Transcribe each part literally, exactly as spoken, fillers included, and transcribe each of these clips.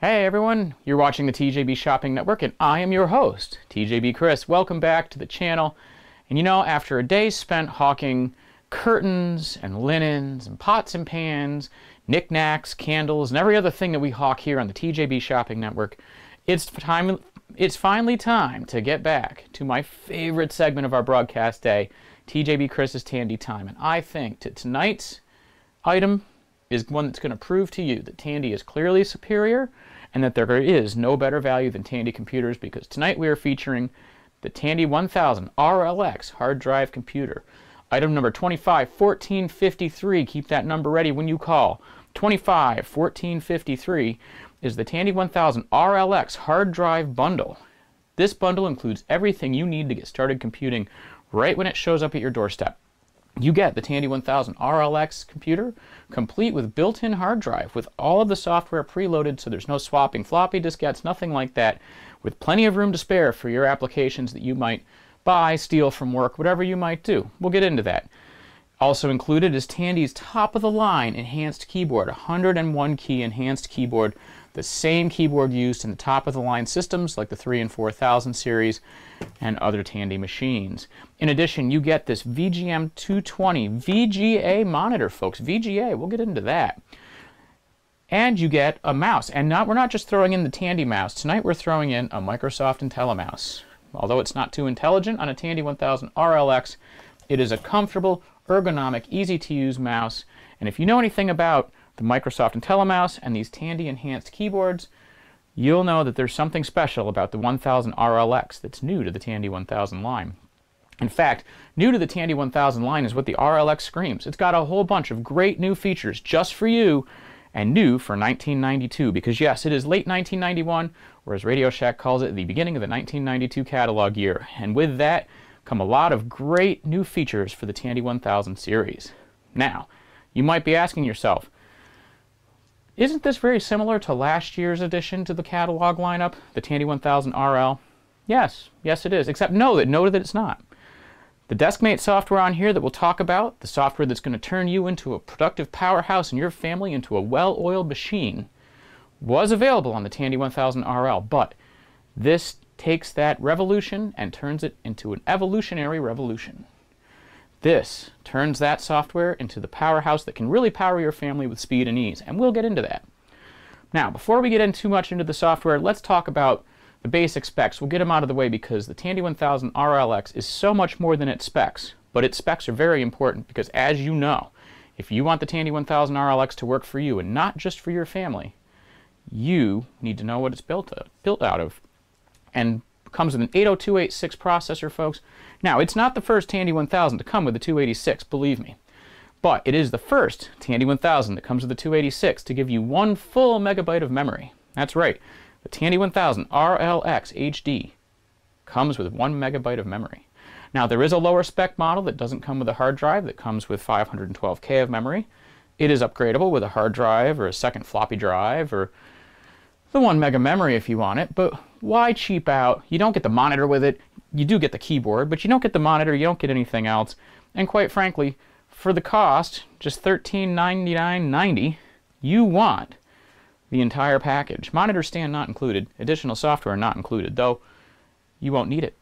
Hey everyone, you're watching the T J B Shopping Network and I am your host, T J B Chris. Welcome back to the channel. And you know, after a day spent hawking curtains and linens and pots and pans, knickknacks, candles, and every other thing that we hawk here on the T J B Shopping Network, it's time, it's finally time to get back to my favorite segment of our broadcast day, T J B Chris's Tandy Time. And I think that tonight's item is one that's going to prove to you that Tandy is clearly superior and that there is no better value than Tandy computers, because tonight we are featuring the Tandy one thousand R L X hard drive computer. Item number twenty-five fourteen fifty-three, keep that number ready when you call. twenty-five fourteen fifty-three is the Tandy one thousand R L X hard drive bundle. This bundle includes everything you need to get started computing right when it shows up at your doorstep. You get the Tandy one thousand R L X computer, complete with built-in hard drive, with all of the software preloaded, so there's no swapping floppy diskettes, nothing like that, with plenty of room to spare for your applications that you might buy, steal from work, whatever you might do. We'll get into that. Also included is Tandy's top-of-the-line enhanced keyboard, one oh one key enhanced keyboard, the same keyboard used in the top-of-the-line systems like the three and four thousand series and other Tandy machines. In addition, you get this V G M two twenty V G A monitor, folks. V G A, we'll get into that. And you get a mouse. And not, we're not just throwing in the Tandy mouse. Tonight we're throwing in a Microsoft Intellimouse. Although it's not too intelligent on a Tandy one thousand R L X, it is a comfortable, ergonomic, easy-to-use mouse. And if you know anything about the Microsoft Intellimouse and these Tandy enhanced keyboards, you'll know that there's something special about the one thousand R L X that's new to the Tandy one thousand line. In fact, new to the Tandy one thousand line is what the R L X screams. It's got a whole bunch of great new features just for you, and new for nineteen ninety-two, because yes, it is late nineteen ninety-one, or as Radio Shack calls it, the beginning of the nineteen ninety-two catalog year. And with that come a lot of great new features for the Tandy one thousand series. Now, you might be asking yourself, isn't this very similar to last year's addition to the catalog lineup, the Tandy one thousand R L? Yes, yes it is, except no, that no, that it's not. The DeskMate software on here that we'll talk about, the software that's going to turn you into a productive powerhouse and your family into a well-oiled machine, was available on the Tandy one thousand R L, but this takes that revolution and turns it into an evolutionary revolution. This turns that software into the powerhouse that can really power your family with speed and ease, and we'll get into that. Now, before we get in too much into the software, let's talk about the basic specs. We'll get them out of the way, because the Tandy one thousand R L X is so much more than its specs, but its specs are very important, because as you know, if you want the Tandy one thousand R L X to work for you and not just for your family, you need to know what it's built, of, built out of. And comes with an eight oh two eighty-six processor, folks. Now, it's not the first Tandy one thousand to come with the two eighty-six, believe me, but it is the first Tandy one thousand that comes with the two eighty-six to give you one full megabyte of memory. That's right, the Tandy one thousand R L X H D comes with one megabyte of memory. Now, there is a lower spec model that doesn't come with a hard drive, that comes with five hundred twelve K of memory. It is upgradable with a hard drive or a second floppy drive or the one mega memory if you want it, but why cheap out? You don't get the monitor with it. You do get the keyboard, but you don't get the monitor, you don't get anything else. And quite frankly, for the cost, just thirteen ninety-nine ninety, you want the entire package. Monitor stand not included, additional software not included, though you won't need it.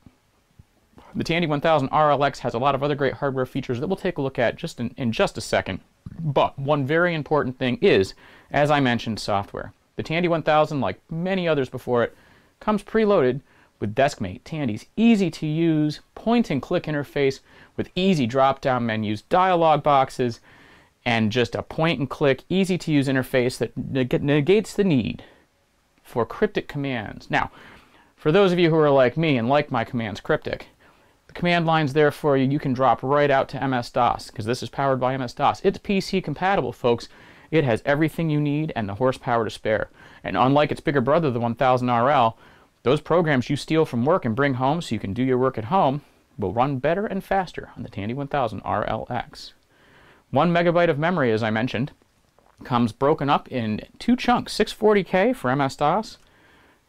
The Tandy one thousand R L X has a lot of other great hardware features that we'll take a look at just in, in just a second, but one very important thing is, as I mentioned, software. The Tandy one thousand, like many others before it, comes preloaded with DeskMate, Tandy's easy-to-use point-and-click interface with easy drop-down menus, dialog boxes, and just a point-and-click, easy-to-use interface that neg negates the need for cryptic commands. Now, for those of you who are like me and like my commands cryptic, the command line's there for you. You can drop right out to M S DOS, because this is powered by M S DOS. It's P C compatible, folks. It has everything you need and the horsepower to spare. And unlike its bigger brother, the one thousand R L, those programs you steal from work and bring home so you can do your work at home will run better and faster on the Tandy one thousand R L X. One megabyte of memory, as I mentioned, comes broken up in two chunks, six forty K for M S DOS,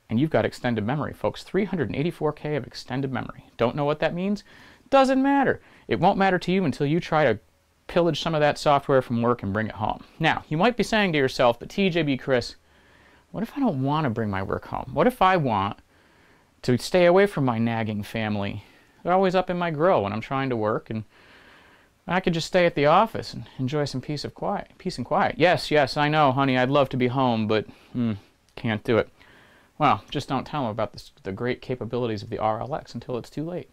and you've got extended memory, folks, three eighty-four K of extended memory. Don't know what that means? Doesn't matter. It won't matter to you until you try to pillage some of that software from work and bring it home. Now, you might be saying to yourself, but T J B Chris, what if I don't want to bring my work home? What if I want to stay away from my nagging family? They're always up in my grill when I'm trying to work, and I could just stay at the office and enjoy some peace of quiet, peace and quiet. Yes, yes, I know, honey, I'd love to be home, but mm, can't do it. Well, just don't tell them about this, the great capabilities of the R L X until it's too late.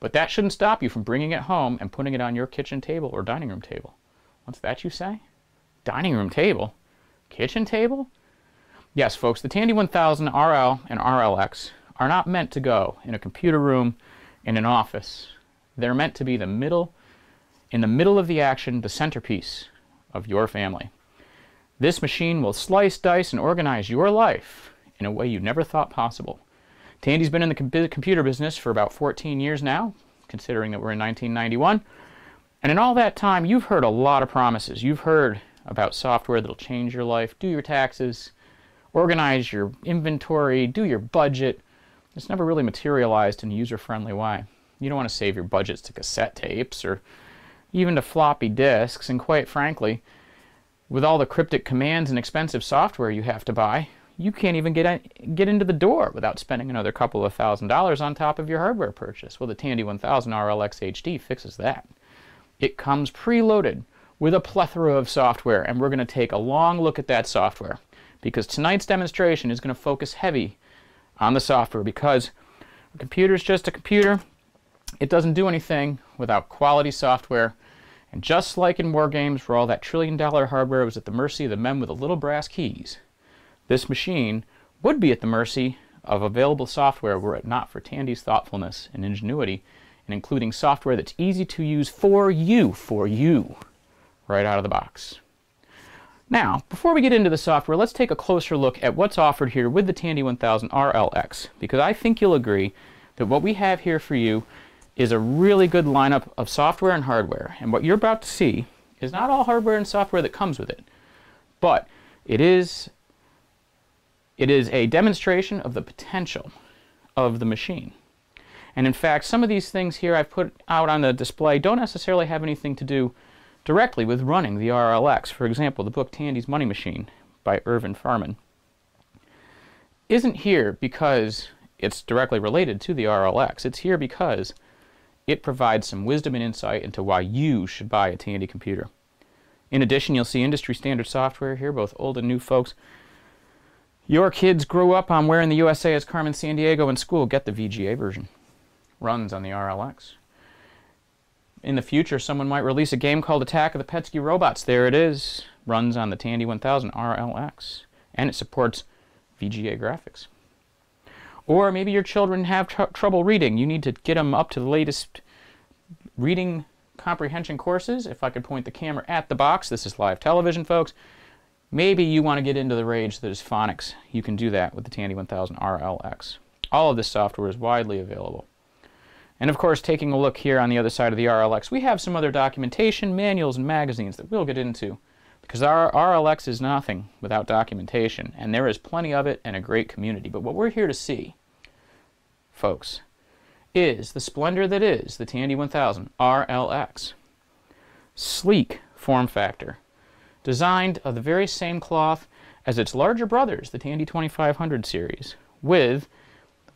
But that shouldn't stop you from bringing it home and putting it on your kitchen table or dining room table. What's that you say? Dining room table? Kitchen table? Yes, folks, the Tandy one thousand R L and R L X are not meant to go in a computer room, in an office. They're meant to be the middle, in the middle of the action, the centerpiece of your family. This machine will slice, dice, and organize your life in a way you never thought possible. Tandy's been in the com- computer business for about fourteen years now, considering that we're in nineteen ninety-one. And in all that time, you've heard a lot of promises. You've heard about software that'll change your life, do your taxes, organize your inventory, do your budget. It's never really materialized in a user-friendly way. You don't want to save your budgets to cassette tapes or even to floppy disks, and quite frankly, with all the cryptic commands and expensive software you have to buy, you can't even get, get into the door without spending another couple of thousand dollars on top of your hardware purchase. Well, the Tandy one thousand R L X H D fixes that. It comes preloaded with a plethora of software, and we're going to take a long look at that software, because tonight's demonstration is going to focus heavy on the software, because a computer's just a computer. It doesn't do anything without quality software. And just like in war games, where all that trillion dollar hardware was at the mercy of the men with the little brass keys, this machine would be at the mercy of available software were it not for Tandy's thoughtfulness and ingenuity in including software that's easy to use for you, for you, right out of the box. Now, before we get into the software, let's take a closer look at what's offered here with the Tandy one thousand R L X, because I think you'll agree that what we have here for you is a really good lineup of software and hardware. And what you're about to see is not all hardware and software that comes with it, but it is It is a demonstration of the potential of the machine. And in fact, some of these things here I've put out on the display don't necessarily have anything to do directly with running the R L X. For example, the book Tandy's Money Machine by Irvin Farman isn't here because it's directly related to the R L X. It's here because it provides some wisdom and insight into why you should buy a Tandy computer. In addition, you'll see industry standard software here, both old and new, folks. Your kids grew up on Where in the U S A is Carmen Sandiego in school. Get the V G A version. Runs on the R L X. In the future, someone might release a game called Attack of the Petscii Robots. There it is. Runs on the Tandy one thousand R L X. And it supports V G A graphics. Or maybe your children have tr trouble reading. You need to get them up to the latest reading comprehension courses. If I could point the camera at the box. This is live television, folks. Maybe you want to get into the rage that is phonics. You can do that with the Tandy one thousand R L X. All of this software is widely available. And of course, taking a look here on the other side of the R L X, we have some other documentation, manuals, and magazines that we'll get into, because our R L X is nothing without documentation, and there is plenty of it and a great community. But what we're here to see, folks, is the splendor that is the Tandy one thousand R L X. Sleek form factor. Designed of the very same cloth as its larger brothers, the Tandy twenty-five hundred series, with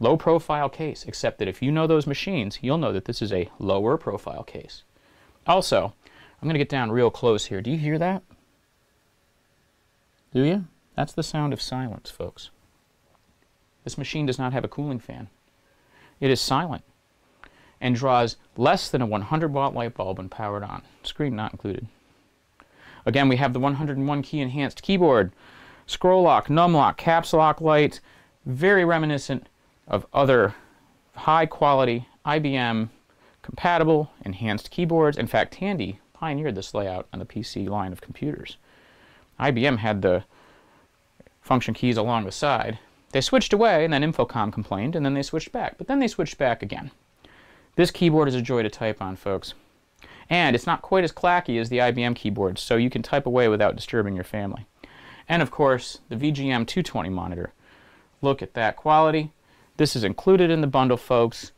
low-profile case, except that if you know those machines, you'll know that this is a lower-profile case. Also, I'm going to get down real close here. Do you hear that? Do you? That's the sound of silence, folks. This machine does not have a cooling fan. It is silent and draws less than a one hundred watt light bulb when powered on. Screen not included. Again, we have the one hundred one key enhanced keyboard, scroll lock, num lock, caps lock lights, very reminiscent of other high-quality I B M-compatible enhanced keyboards. In fact, Tandy pioneered this layout on the P C line of computers. I B M had the function keys along the side. They switched away, and then Infocom complained, and then they switched back. But then they switched back again. This keyboard is a joy to type on, folks. And it's not quite as clacky as the I B M keyboards, so you can type away without disturbing your family. And of course, the V G M two twenty monitor. Look at that quality. This is included in the bundle, folks.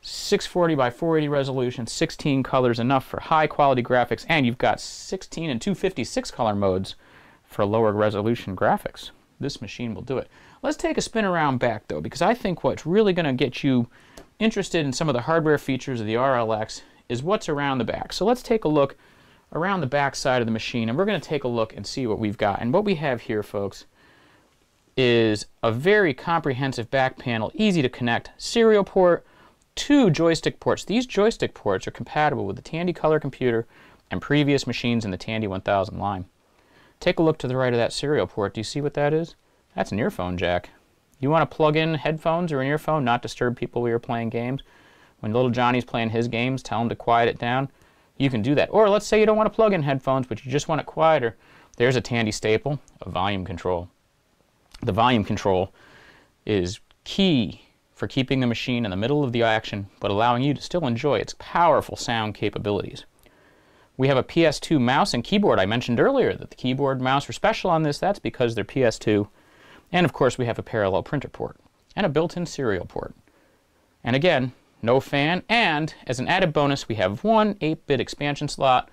six forty by four eighty resolution, sixteen colors, enough for high quality graphics, and you've got sixteen and two fifty-six color modes for lower resolution graphics. this machine will do it. Let's take a spin around back though, because I think what's really going to get you interested in some of the hardware features of the R L X is what's around the back. So let's take a look around the back side of the machine, and we're going to take a look and see what we've got. And what we have here, folks, is a very comprehensive back panel, easy to connect serial port, two joystick ports. These joystick ports are compatible with the Tandy Color Computer and previous machines in the Tandy one thousand line. Take a look to the right of that serial port. Do you see what that is? That's an earphone jack. You want to plug in headphones or an earphone, not disturb people while you're playing games. When little Johnny's playing his games, tell him to quiet it down. You can do that. Or let's say you don't want to plug in headphones, but you just want it quieter. There's a Tandy staple, a volume control. The volume control is key for keeping the machine in the middle of the action, but allowing you to still enjoy its powerful sound capabilities. We have a P S two mouse and keyboard. I mentioned earlier that the keyboard and mouse are special on this. That's because they're P S two. And of course, we have a parallel printer port and a built-in serial port. And again, no fan. And as an added bonus, we have one eight bit expansion slot,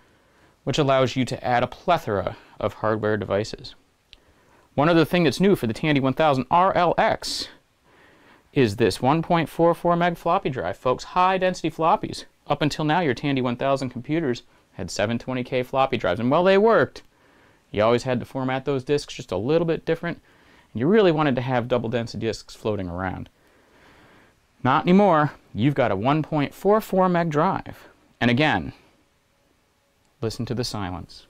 which allows you to add a plethora of hardware devices. One other thing that's new for the Tandy one thousand R L X is this one point four four meg floppy drive. Folks, high-density floppies. Up until now, your Tandy one thousand computers had seven twenty K floppy drives, and well, they worked. You always had to format those disks just a little bit different, and you really wanted to have double-density disks floating around. Not anymore. You've got a one point four four meg drive. And again, listen to the silence.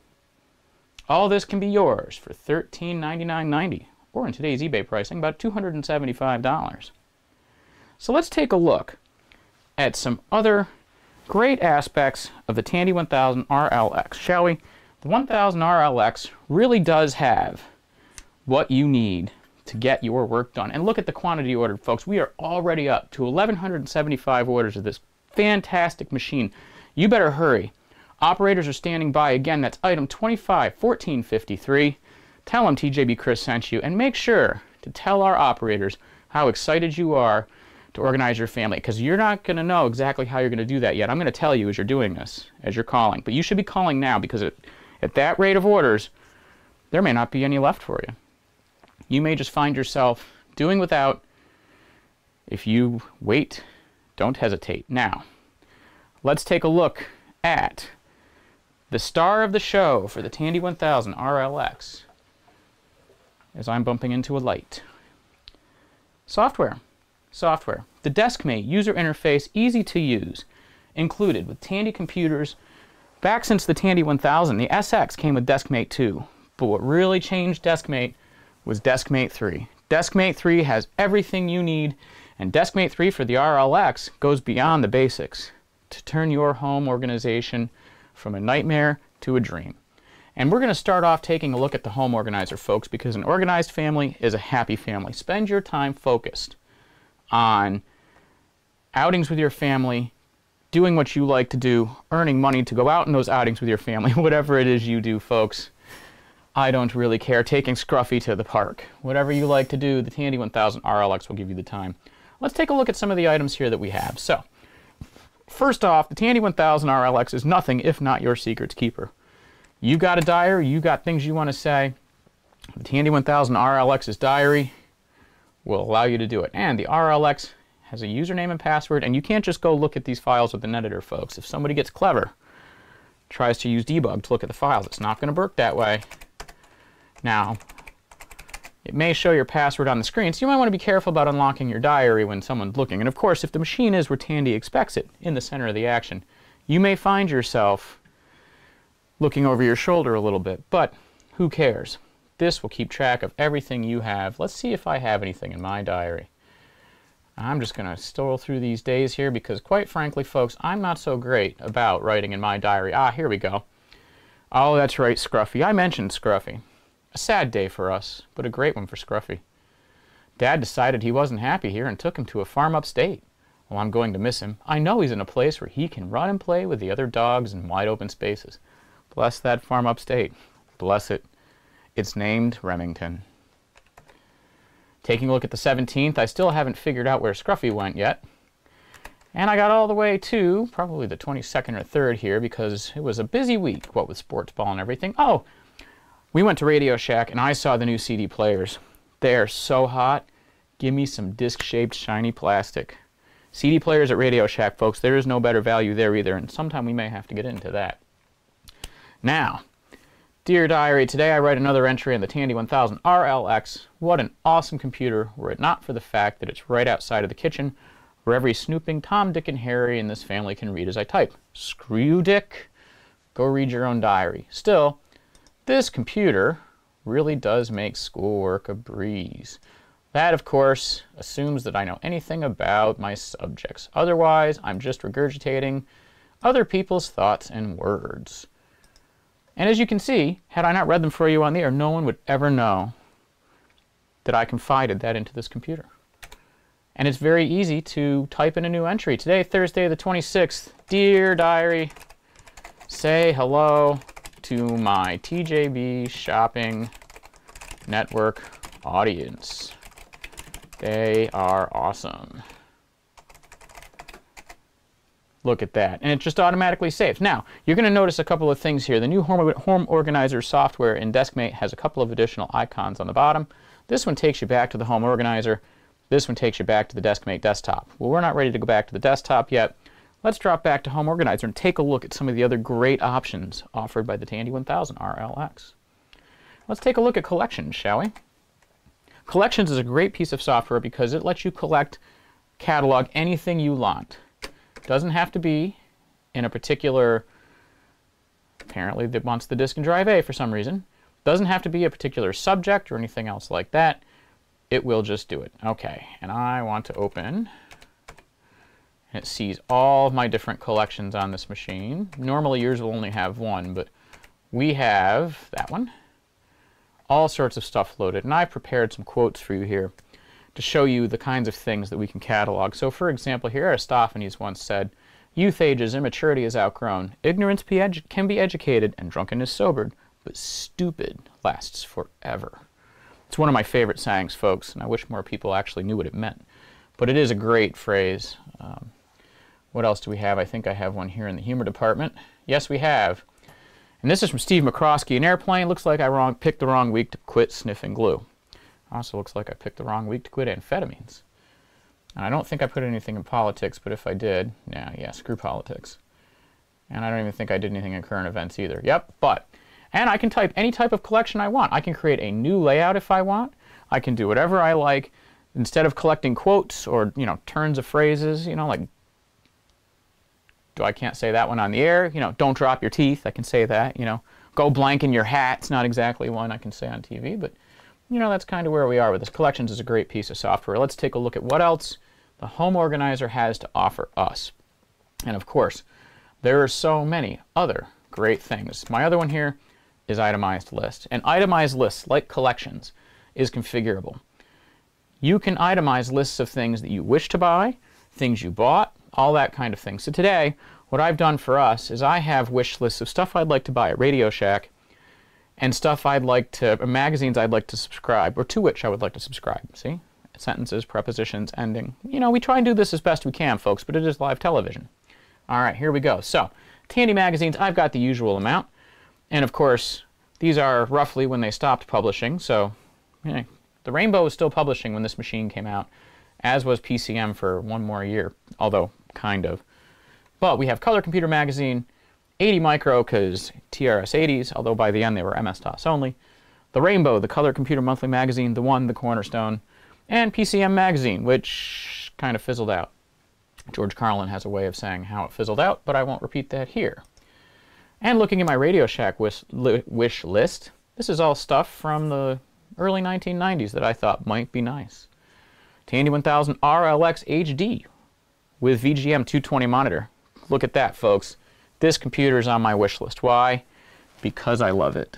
All this can be yours for thirteen ninety-nine ninety, or in today's eBay pricing, about two hundred seventy-five dollars. So let's take a look at some other great aspects of the Tandy one thousand R L X, shall we? The one thousand R L X really does have what you need to get your work done. And look at the quantity ordered, folks. We are already up to eleven seventy-five orders of this fantastic machine. You better hurry. Operators are standing by. Again, that's item twenty-five fourteen fifty-three. Tell them T J B Chris sent you, and make sure to tell our operators how excited you are to organize your family, because you're not going to know exactly how you're going to do that yet. I'm going to tell you as you're doing this, as you're calling. But you should be calling now, because at, at that rate of orders, there may not be any left for you. You may just find yourself doing without. If you wait, don't hesitate. Now, let's take a look at the star of the show for the Tandy one thousand R L X, as I'm bumping into a light. Software. Software. The DeskMate user interface, easy to use, included with Tandy computers. Back since the Tandy one thousand, the S X came with DeskMate two. But what really changed DeskMate was DeskMate three. DeskMate three has everything you need, and DeskMate three for the R L X goes beyond the basics to turn your home organization from a nightmare to a dream. And we're going to start off taking a look at the home organizer, folks, because an organized family is a happy family. Spend your time focused on outings with your family, doing what you like to do, earning money to go out in those outings with your family, whatever it is you do, folks. I don't really care. Taking Scruffy to the park. Whatever you like to do, the Tandy one thousand R L X will give you the time. Let's take a look at some of the items here that we have. So, first off, the Tandy one thousand R L X is nothing if not your secrets keeper. You've got a diary, you've got things you want to say. The Tandy one thousand RLX's diary will allow you to do it. And the R L X has a username and password, and you can't just go look at these files with an editor, folks. If somebody gets clever, tries to use debug to look at the files, it's not going to work that way. Now, it may show your password on the screen, so you might want to be careful about unlocking your diary when someone's looking. And of course, if the machine is where Tandy expects it, in the center of the action, you may find yourself looking over your shoulder a little bit, but who cares? This will keep track of everything you have. Let's see if I have anything in my diary. I'm just going to stroll through these days here because, quite frankly, folks, I'm not so great about writing in my diary. Ah, here we go. Oh, that's right, Scruffy. I mentioned Scruffy. A sad day for us, but a great one for Scruffy. Dad decided he wasn't happy here and took him to a farm upstate. Well, I'm going to miss him. I know he's in a place where he can run and play with the other dogs in wide open spaces. Bless that farm upstate. Bless it. It's named Remington. Taking a look at the seventeenth, I still haven't figured out where Scruffy went yet. And I got all the way to probably the twenty-second or third here because it was a busy week, what with sports ball and everything. Oh! We went to Radio Shack, and I saw the new C D players. They are so hot. Give me some disc-shaped shiny plastic. C D players at Radio Shack, folks, there is no better value there either, and sometime we may have to get into that. Now, dear diary, today I write another entry in the Tandy one thousand R L X. What an awesome computer, were it not for the fact that it's right outside of the kitchen, where every snooping Tom, Dick, and Harry in this family can read as I type. Screw you, Dick. Go read your own diary. Still, this computer really does make schoolwork a breeze. That, of course, assumes that I know anything about my subjects. Otherwise, I'm just regurgitating other people's thoughts and words. And as you can see, had I not read them for you on the air, no one would ever know that I confided that into this computer. And it's very easy to type in a new entry. Today, Thursday the twenty-sixth, dear diary, say hello to my T J B Shopping Network audience. They are awesome. Look at that. And it just automatically saves. Now, you're going to notice a couple of things here. The new Home Organizer software in DeskMate has a couple of additional icons on the bottom. This one takes you back to the Home Organizer. This one takes you back to the DeskMate desktop. Well, we're not ready to go back to the desktop yet. Let's drop back to Home Organizer and take a look at some of the other great options offered by the Tandy one thousand R L X. Let's take a look at Collections, shall we? Collections is a great piece of software because it lets you collect, catalog anything you want. Doesn't have to be in a particular, apparently that wants the disk and drive A for some reason. Doesn't have to be a particular subject or anything else like that. It will just do it. Okay, and I want to open, and it sees all of my different collections on this machine. Normally yours will only have one, but we have that one. All sorts of stuff loaded, and I prepared some quotes for you here to show you the kinds of things that we can catalog. So for example, here Aristophanes once said, "Youth ages, immaturity is outgrown. Ignorance be can be educated and drunkenness sobered, but stupid lasts forever." It's one of my favorite sayings, folks, and I wish more people actually knew what it meant. But it is a great phrase. Um, what else do we have? I think I have one here in the humor department. Yes, we have. And this is from Steve McCroskey. An airplane, looks like I wrong, picked the wrong week to quit sniffing glue. Also looks like I picked the wrong week to quit amphetamines. And I don't think I put anything in politics, but if I did, nah, yeah, screw politics. And I don't even think I did anything in current events either. Yep, but. And I can type any type of collection I want. I can create a new layout if I want. I can do whatever I like. Instead of collecting quotes or, you know, turns of phrases, you know, like, I can't say that one on the air, you know, don't drop your teeth, I can say that, you know, go blank in your hat, it's not exactly one I can say on T V, but, you know, that's kind of where we are with this. Collections is a great piece of software. Let's take a look at what else the Home Organizer has to offer us. And of course, there are so many other great things. My other one here is itemized list. And itemized lists, like collections, is configurable. You can itemize lists of things that you wish to buy, things you bought, all that kind of thing. So today, what I've done for us is I have wish lists of stuff I'd like to buy at Radio Shack and stuff I'd like to, magazines I'd like to subscribe, or to which I would like to subscribe. See? Sentences, prepositions, ending. You know, we try and do this as best we can, folks, but it is live television. All right, here we go. So, Tandy magazines, I've got the usual amount. And of course, these are roughly when they stopped publishing. So, you know, The Rainbow was still publishing when this machine came out, as was P C M for one more year, although kind of. But we have Color Computer Magazine, eighty micro because T R S eighties, although by the end they were M S DOS only. The Rainbow, the Color Computer Monthly Magazine, the One, the Cornerstone, and P C M Magazine, which kind of fizzled out. George Carlin has a way of saying how it fizzled out, but I won't repeat that here. And looking at my Radio Shack wish, li wish list, this is all stuff from the early nineteen nineties that I thought might be nice. Tandy one thousand R L X H D with V G M two twenty monitor. Look at that, folks. This computer's on my wish list. Why? Because I love it.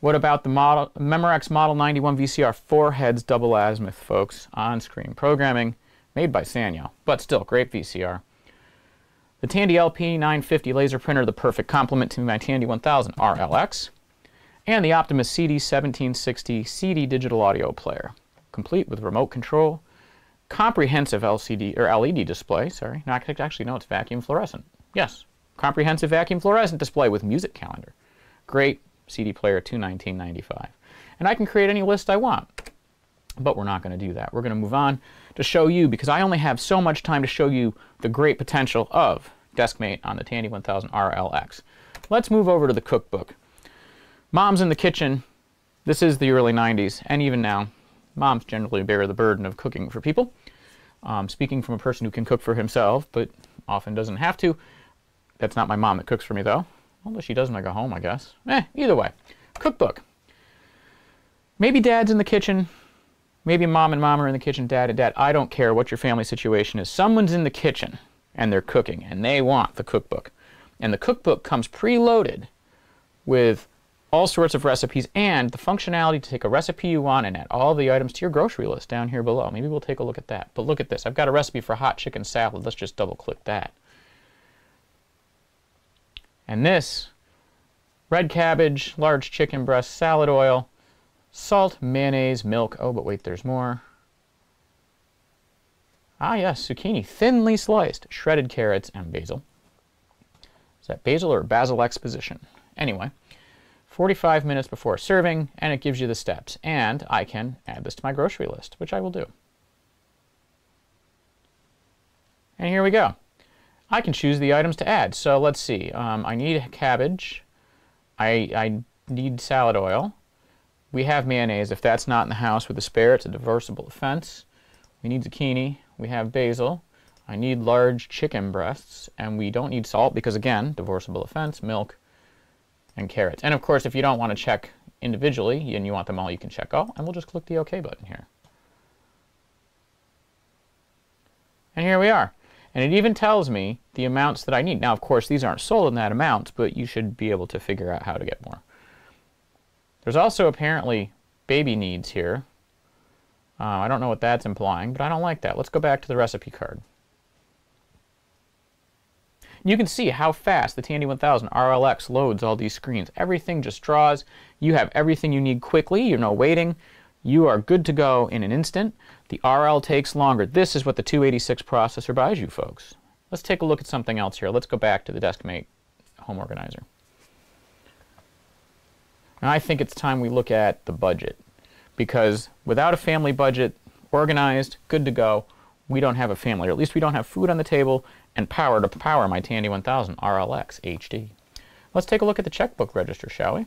What about the model, Memorex Model ninety-one V C R four heads double azimuth, folks? On-screen programming made by Sanyo, but still great V C R. The Tandy L P nine fifty laser printer, the perfect complement to my Tandy one thousand R L X. And the Optimus C D seventeen sixty C D digital audio player, complete with remote control, comprehensive L C D, or L E D display, sorry. No, actually, no, it's vacuum fluorescent. Yes, comprehensive vacuum fluorescent display with music calendar. Great C D player, two nineteen ninety-five. And I can create any list I want. But we're not going to do that. We're going to move on to show you, because I only have so much time to show you the great potential of DeskMate on the Tandy one thousand R L X. Let's move over to the cookbook. Mom's in the kitchen. This is the early nineties, and even now, moms generally bear the burden of cooking for people. Um, speaking from a person who can cook for himself, but often doesn't have to. That's not my mom that cooks for me, though. Although she does when I go home, I guess. Eh, either way. Cookbook. Maybe dad's in the kitchen. Maybe mom and mom are in the kitchen, dad and dad. I don't care what your family situation is. Someone's in the kitchen, and they're cooking, and they want the cookbook. And the cookbook comes preloaded with all sorts of recipes and the functionality to take a recipe you want and add all the items to your grocery list down here below. Maybe we'll take a look at that. But look at this. I've got a recipe for hot chicken salad. Let's just double-click that. And this, red cabbage, large chicken breast, salad oil, salt, mayonnaise, milk. Oh, but wait, there's more. Ah, yes, zucchini, thinly sliced, shredded carrots, and basil. Is that basil or basil exposition? Anyway, forty-five minutes before serving, and it gives you the steps. And I can add this to my grocery list, which I will do. And here we go. I can choose the items to add. So let's see. Um, I need cabbage. I, I need salad oil. We have mayonnaise. If that's not in the house with a spare, it's a divorceable offense. We need zucchini. We have basil. I need large chicken breasts. And we don't need salt because, again, divorceable offense, milk, and carrots. And, of course, if you don't want to check individually and you want them all, you can check all. And we'll just click the OK button here. And here we are. And it even tells me the amounts that I need. Now, of course, these aren't sold in that amount, but you should be able to figure out how to get more. There's also apparently baby needs here. Uh, I don't know what that's implying, but I don't like that. Let's go back to the recipe card. You can see how fast the Tandy one thousand R L X loads all these screens. Everything just draws. You have everything you need quickly. You're no waiting. You are good to go in an instant. The R L takes longer. This is what the two eighty-six processor buys you, folks. Let's take a look at something else here. Let's go back to the DeskMate home organizer. And I think it's time we look at the budget, because without a family budget organized, good to go, we don't have a family, or at least we don't have food on the table and power to power my Tandy one thousand R L X H D. Let's take a look at the checkbook register, shall we?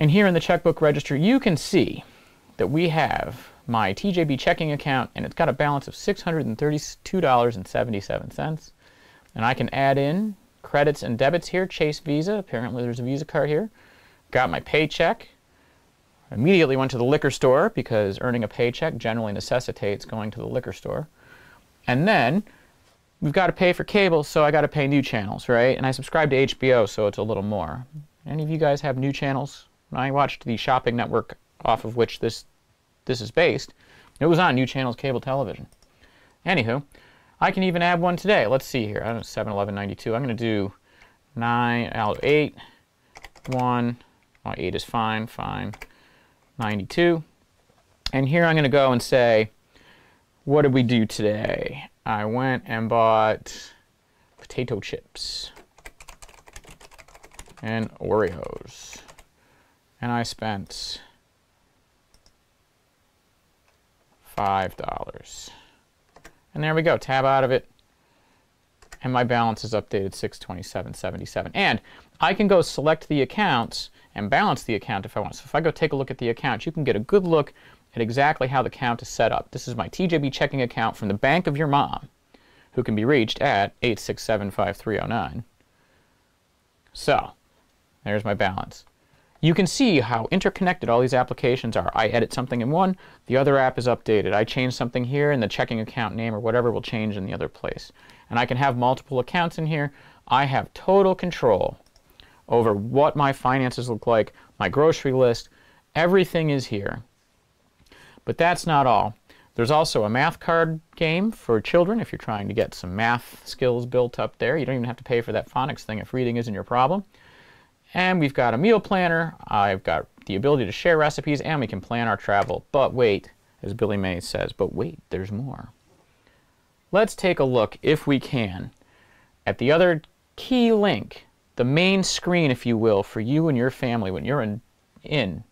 And here in the checkbook register, you can see that we have my T J B checking account, and it's got a balance of six hundred thirty-two dollars and seventy-seven cents. And I can add in credits and debits here, Chase, Visa. Apparently there's a Visa card here. Got my paycheck. Immediately went to the liquor store, because earning a paycheck generally necessitates going to the liquor store. And then we've got to pay for cable, so I got to pay new channels, right? And I subscribe to H B O, so it's a little more. Any of you guys have new channels? When I watched the shopping network off of which this this is based, it was on New Channels Cable Television. Anywho, I can even add one today. Let's see here. I don't know, seven eleven ninety-two. I'm going to do nine out of eight, one. Oh, eight is fine, fine, ninety-two. And here I'm going to go and say, what did we do today? I went and bought potato chips and Oreos. And I spent five dollars. And there we go. Tab out of it. And my balance is updated six twenty-seven seventy-seven. And I can go select the accounts and balance the account if I want. So if I go take a look at the account, you can get a good look at exactly how the account is set up. This is my T J B checking account from the bank of your mom, who can be reached at eight six seven, five three zero nine. So there's my balance. You can see how interconnected all these applications are. I edit something in one, the other app is updated. I change something here, and the checking account name or whatever will change in the other place. And I can have multiple accounts in here. I have total control over what my finances look like, my grocery list. Everything is here. But that's not all. There's also a math card game for children if you're trying to get some math skills built up there. You don't even have to pay for that phonics thing if reading isn't your problem. And we've got a meal planner. I've got the ability to share recipes, and we can plan our travel. But wait, as Billy Mays says, but wait, there's more. Let's take a look, if we can, at the other key link, the main screen, if you will, for you and your family when you're in in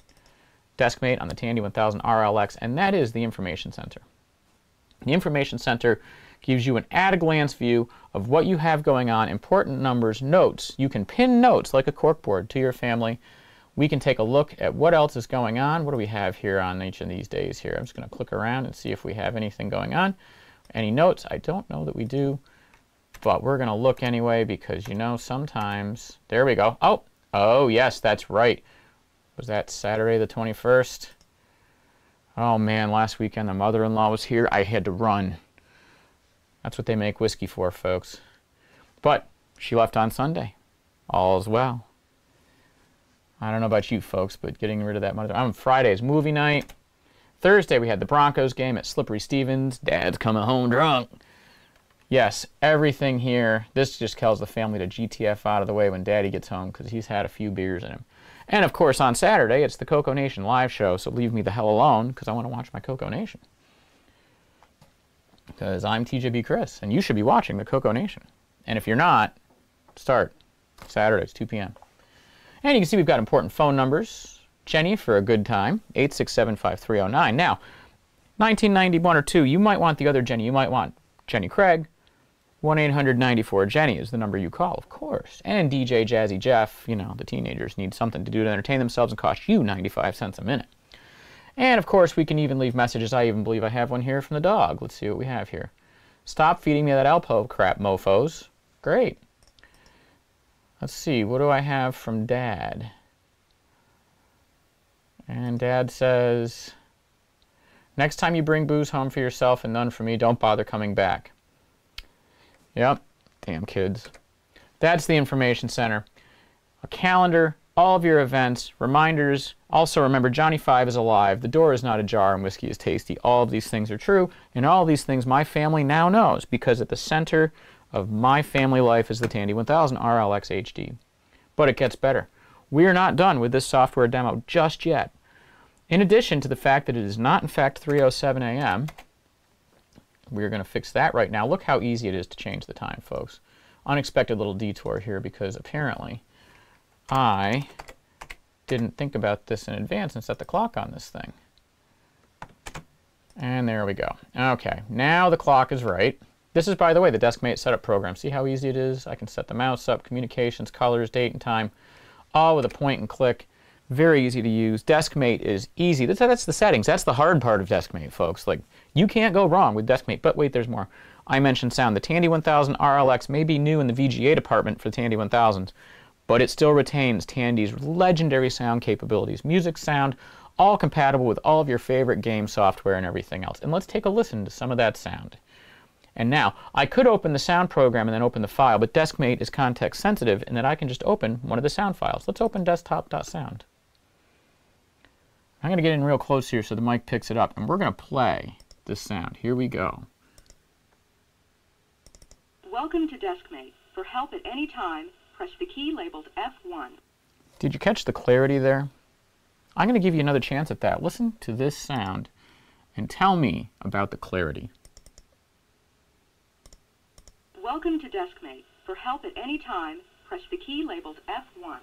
deskmate on the Tandy one thousand R L X, and that is the information center. The information center gives you an at-a-glance view of what you have going on, important numbers, notes. You can pin notes like a corkboard to your family. We can take a look at what else is going on. What do we have here on each of these days here? I'm just going to click around and see if we have anything going on. Any notes? I don't know that we do, but we're going to look anyway because, you know, sometimes... There we go. Oh, oh yes, that's right. Was that Saturday the twenty-first? Oh man, last weekend the mother-in-law was here. I had to run. That's what they make whiskey for, folks. But she left on Sunday. All's well. I don't know about you folks, but getting rid of that mother. On Friday's movie night. Thursday we had the Broncos game at Slippery Stevens. Dad's coming home drunk. Yes, everything here. This just tells the family to G T F out of the way when Daddy gets home because he's had a few beers in him. And of course on Saturday it's the Coco Nation live show, so leave me the hell alone because I want to watch my Coco Nation. Because I'm T J B Chris, and you should be watching the Coco Nation. And if you're not, start Saturdays, two P M And you can see we've got important phone numbers. Jenny for a good time, eight six seven, five three oh nine. Now, nineteen ninety-one or two, you might want the other Jenny. You might want Jenny Craig. one eight hundred ninety-four Jenny is the number you call, of course. And D J Jazzy Jeff, you know, the teenagers need something to do to entertain themselves and cost you ninety-five cents a minute. And of course, we can even leave messages. I even believe I have one here from the dog. Let's see what we have here. Stop feeding me that Alpo crap, mofos. Great. Let's see, what do I have from Dad? And Dad says, next time you bring booze home for yourself and none for me, don't bother coming back. Yep, damn kids. That's the information center. A calendar, all of your events, reminders. Also remember, Johnny Five is alive, the door is not ajar, and whiskey is tasty. All of these things are true, and all of these things my family now knows, because at the center of my family life is the Tandy one thousand R L X H D. But it gets better. We are not done with this software demo just yet. In addition to the fact that it is not in fact three oh seven A M, we're going to fix that right now. Look how easy it is to change the time, folks. Unexpected little detour here because apparently I didn't think about this in advance and set the clock on this thing. And there we go. Okay, now the clock is right. This is, by the way, the deskmate setup program. See how easy it is? I can set the mouse up, communications, colors, date, and time, all with a point and click. Very easy to use. Deskmate is easy. That's, that's the settings. That's the hard part of deskmate, folks. Like, you can't go wrong with deskmate. But wait, there's more. I mentioned sound. The Tandy one thousand R L X may be new in the V G A department for the Tandy one thousands, but it still retains Tandy's legendary sound capabilities. Music, sound, all compatible with all of your favorite game software and everything else. And let's take a listen to some of that sound. And now, I could open the sound program and then open the file, but deskmate is context sensitive in that I can just open one of the sound files. Let's open desktop.sound. I'm going to get in real close here so the mic picks it up, and we're going to play this sound. Here we go. Welcome to deskmate. For help at any time, press the key labeled F one. Did you catch the clarity there? I'm going to give you another chance at that. Listen to this sound and tell me about the clarity. Welcome to deskmate. For help at any time, press the key labeled F one.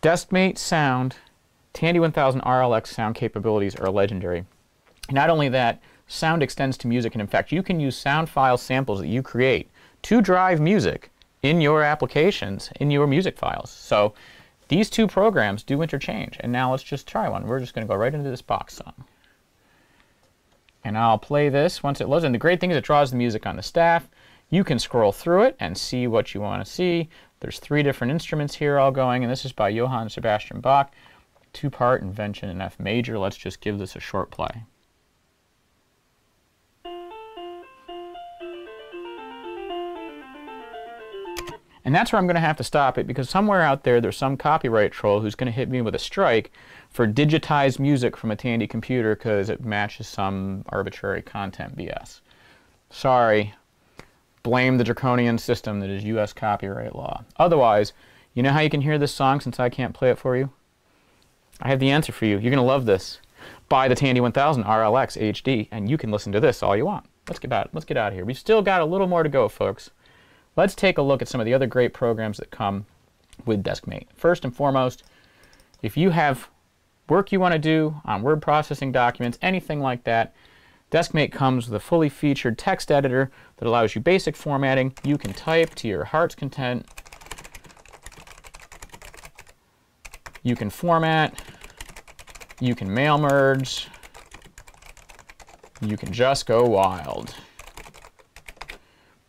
Deskmate sound, Tandy one thousand R L X sound capabilities are legendary. Not only that, sound extends to music, and in fact, you can use sound file samples that you create to drive music in your applications, in your music files. So these two programs do interchange, and now let's just try one. We're just going to go right into this box song. And I'll play this once it loads, and the great thing is it draws the music on the staff. You can scroll through it and see what you want to see. There's three different instruments here all going, and this is by Johann Sebastian Bach. Two-part invention in F major. Let's just give this a short play. And that's where I'm going to have to stop it, because somewhere out there there's some copyright troll who's going to hit me with a strike for digitized music from a Tandy computer because it matches some arbitrary content B S. Sorry. Blame the draconian system that is U S copyright law. Otherwise, you know how you can hear this song since I can't play it for you? I have the answer for you. You're going to love this. Buy the Tandy one thousand R L X H D, and you can listen to this all you want. Let's get out, let's get out of here. We've still got a little more to go, folks. Let's take a look at some of the other great programs that come with deskmate. First and foremost, if you have work you want to do on word processing documents, anything like that, DeskMate comes with a fully featured text editor that allows you basic formatting. You can type to your heart's content. You can format. You can mail merge. You can just go wild.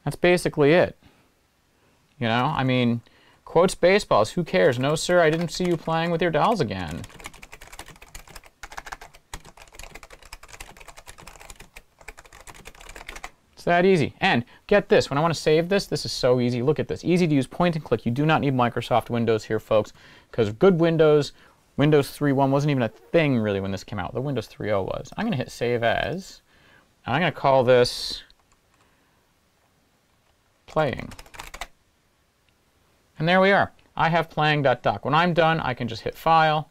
That's basically it. You know, I mean, quotes baseballs, who cares? No, sir, I didn't see you playing with your dolls again. It's that easy. And get this, when I want to save this, this is so easy. Look at this. Easy to use point and click. You do not need Microsoft Windows here, folks, because good Windows, Windows three point one wasn't even a thing really when this came out. The Windows three point oh was. I'm going to hit Save As. And I'm going to call this Playing. And there we are. I have playing.doc. When I'm done, I can just hit File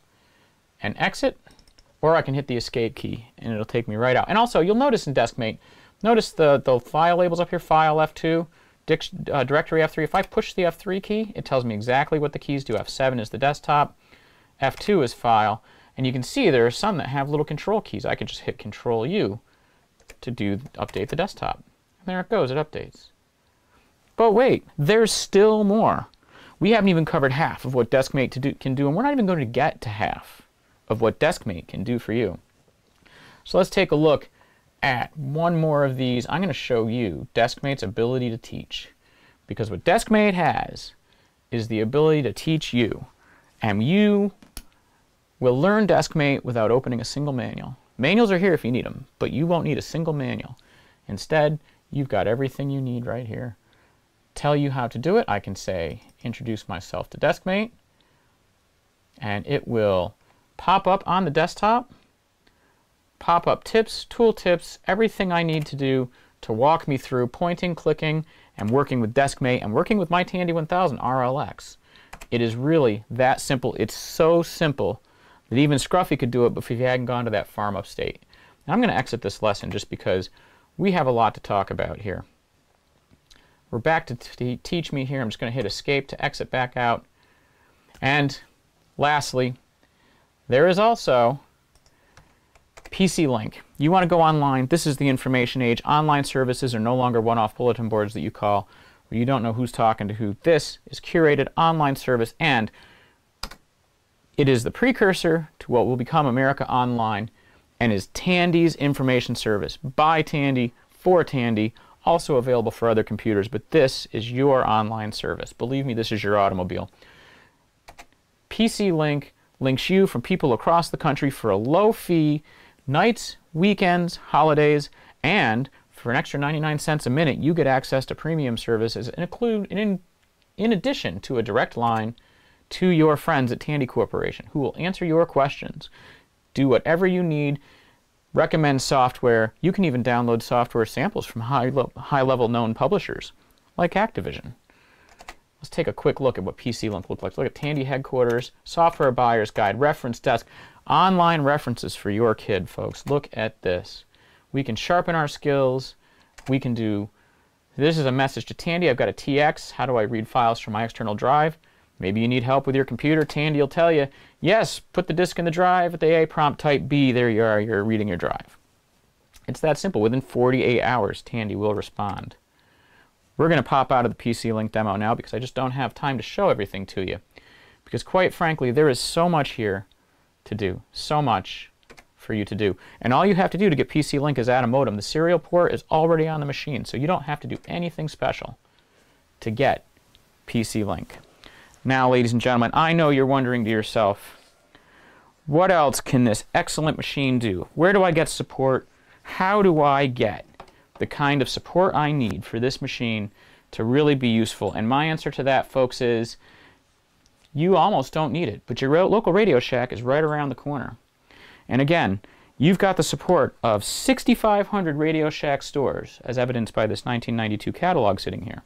and Exit, or I can hit the Escape key, and it'll take me right out. And also, you'll notice in DeskMate, notice the, the file labels up here, File F two, uh, Directory F three. If I push the F three key, it tells me exactly what the keys do. F seven is the desktop, F two is File, and you can see there are some that have little control keys. I can just hit Control U to do update the desktop. And there it goes, it updates. But wait, there's still more. We haven't even covered half of what DeskMate to do, can do, and we're not even going to get to half of what DeskMate can do for you. So let's take a look at one more of these. I'm going to show you DeskMate's ability to teach, because what DeskMate has is the ability to teach you, and you will learn DeskMate without opening a single manual. Manuals are here if you need them, but you won't need a single manual. Instead, you've got everything you need right here. Tell you how to do it, I can say introduce myself to DeskMate, and it will pop up on the desktop, pop up tips, tool tips, everything I need to do to walk me through pointing, clicking, and working with DeskMate and working with my Tandy one thousand R L X. It is really that simple. It's so simple that even Scruffy could do it if he hadn't gone to that farm upstate. Now I'm going to exit this lesson just because we have a lot to talk about here. We're back to t teach me here. I'm just going to hit escape to exit back out. And lastly, there is also P C Link. You want to go online. This is the information age. Online services are no longer one-off bulletin boards that you call where you don't know who's talking to who. This is curated online service, and it is the precursor to what will become America Online and is Tandy's information service. By Tandy, for Tandy. Also available for other computers, but this is your online service. Believe me, this is your automobile. P C Link links you from people across the country for a low fee, nights, weekends, holidays, and for an extra ninety-nine cents a minute, you get access to premium services and include, in, in addition to a direct line to your friends at Tandy Corporation, who will answer your questions, do whatever you need, recommend software. You can even download software samples from high, lo high level known publishers like Activision. Let's take a quick look at what P C Link looks like. Look at Tandy Headquarters, Software Buyer's Guide, Reference Desk, online references for your kid, folks. Look at this. We can sharpen our skills. We can do, this is a message to Tandy. I've got a T X. How do I read files from my external drive? Maybe you need help with your computer. Tandy will tell you, yes, put the disk in the drive at the A prompt, type B, there you are, you're reading your drive. It's that simple. Within forty-eight hours, Tandy will respond. We're going to pop out of the P C Link demo now because I just don't have time to show everything to you. Because quite frankly, there is so much here to do, so much for you to do. And all you have to do to get P C Link is add a modem. The serial port is already on the machine, so you don't have to do anything special to get P C Link. Now, ladies and gentlemen, I know you're wondering to yourself, what else can this excellent machine do? Where do I get support? How do I get the kind of support I need for this machine to really be useful? And my answer to that, folks, is you almost don't need it, but your local Radio Shack is right around the corner. And again, you've got the support of sixty-five hundred Radio Shack stores, as evidenced by this nineteen ninety-two catalog sitting here.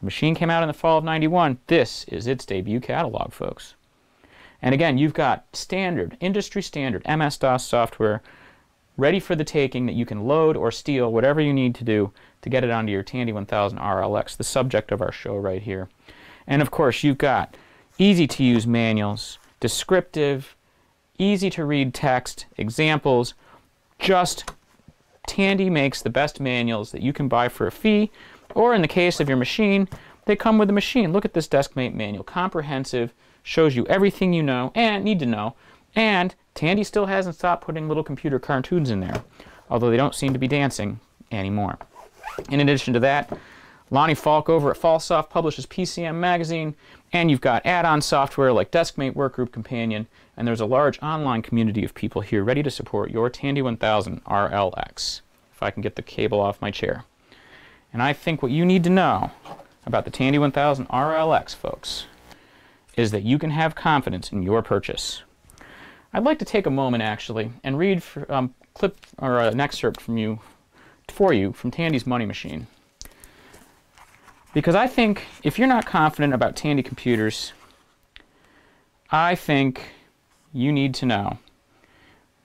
The machine came out in the fall of ninety-one. This is its debut catalog, folks. And again, you've got standard, industry standard M S DOS software ready for the taking that you can load or steal, whatever you need to do to get it onto your Tandy one thousand R L X, the subject of our show right here. And of course, you've got easy to use manuals descriptive, easy to read text, examples. Just Tandy makes the best manuals that you can buy for a fee, or in the case of your machine, they come with a machine. Look at this deskmate manual, comprehensive, shows you everything you know and need to know. And Tandy still hasn't stopped putting little computer cartoons in there, although they don't seem to be dancing anymore. In addition to that, Lonnie Falk over at Falsoft publishes P C M Magazine, and you've got add-on software like Deskmate, Workgroup Companion, and there's a large online community of people here ready to support your Tandy one thousand R L X, if I can get the cable off my chair. And I think what you need to know about the Tandy one thousand R L X, folks, is that you can have confidence in your purchase. I'd like to take a moment, actually, and read for, um, clip or uh, an excerpt from you, for you from Tandy's Money Machine. Because I think if you're not confident about Tandy computers, I think you need to know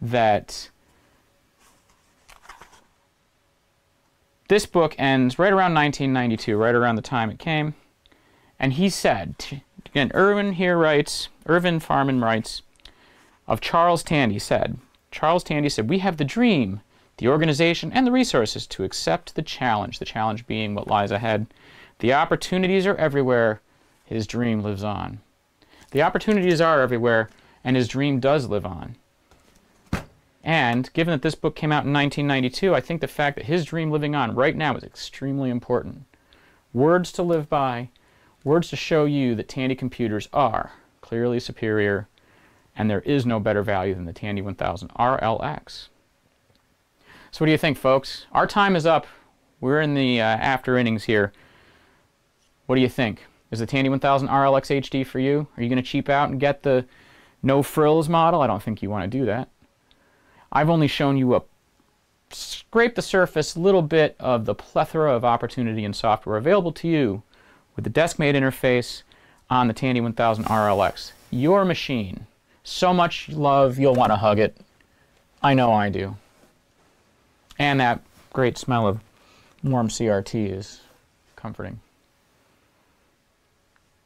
that this book ends right around nineteen ninety-two, right around the time it came. And he said, again, Irvin here writes, Irvin Farman writes, of Charles Tandy said, Charles Tandy said, we have the dream, the organization, and the resources to accept the challenge, the challenge being what lies ahead. The opportunities are everywhere, his dream lives on. The opportunities are everywhere, and his dream does live on. And given that this book came out in nineteen ninety-two, I think the fact that his dream living on right now is extremely important. Words to live by, words to show you that Tandy computers are clearly superior, and there is no better value than the Tandy one thousand R L X. So what do you think, folks? Our time is up. We're in the uh, after innings here. What do you think? Is the Tandy one thousand R L X H D for you? Are you going to cheap out and get the no frills model? I don't think you want to do that. I've only shown you a scrape the surface little bit of the plethora of opportunity and software available to you with the deskmate interface on the Tandy one thousand R L X. Your machine. So much love, you'll want to hug it. I know I do. And that great smell of warm C R T is comforting.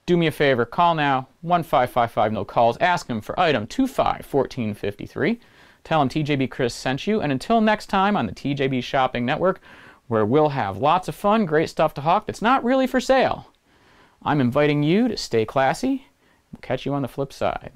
Do me a favor, call now, one five five five no calls. Ask him for item two five one four five three. Tell him T J B Chris sent you. And until next time on the T J B Shopping Network, where we'll have lots of fun, great stuff to hawk that's not really for sale, I'm inviting you to stay classy. We'll catch you on the flip side.